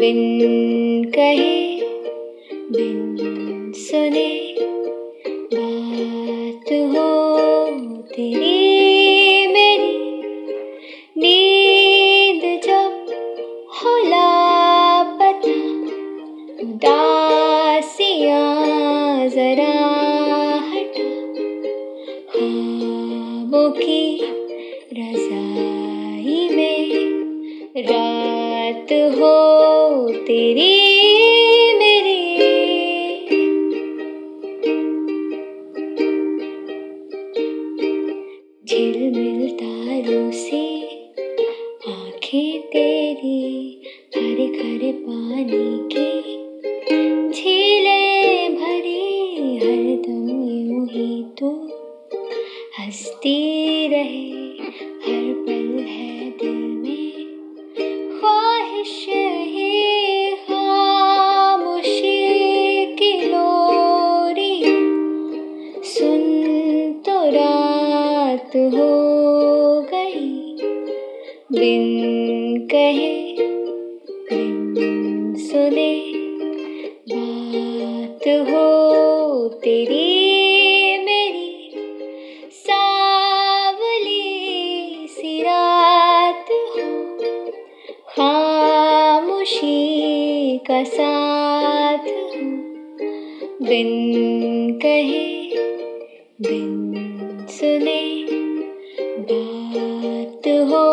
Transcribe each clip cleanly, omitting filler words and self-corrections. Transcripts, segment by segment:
बिन कहे बिन सुने बात हो तेरी मेरी, नींद जब हो लापता उदासियाँ जरा हटा, ख्वाबों की रज़ाई में रात हो तेरी मेरी। झिलमिल तारों से आँखें तेरी, हरे हरे पानी की झीलें भरी, हरदम यूं ही तू हंसती रहे, हर पल है दिल में ख्वाहिश है हो गई बिन कहे बिन सुने बात हो तेरी मेरी। सावली सी रात हो, खामोशी का साथ हो, बिन कहे बिन सुने बात हो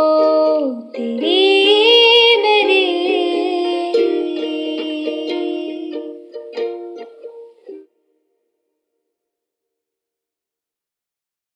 तेरी।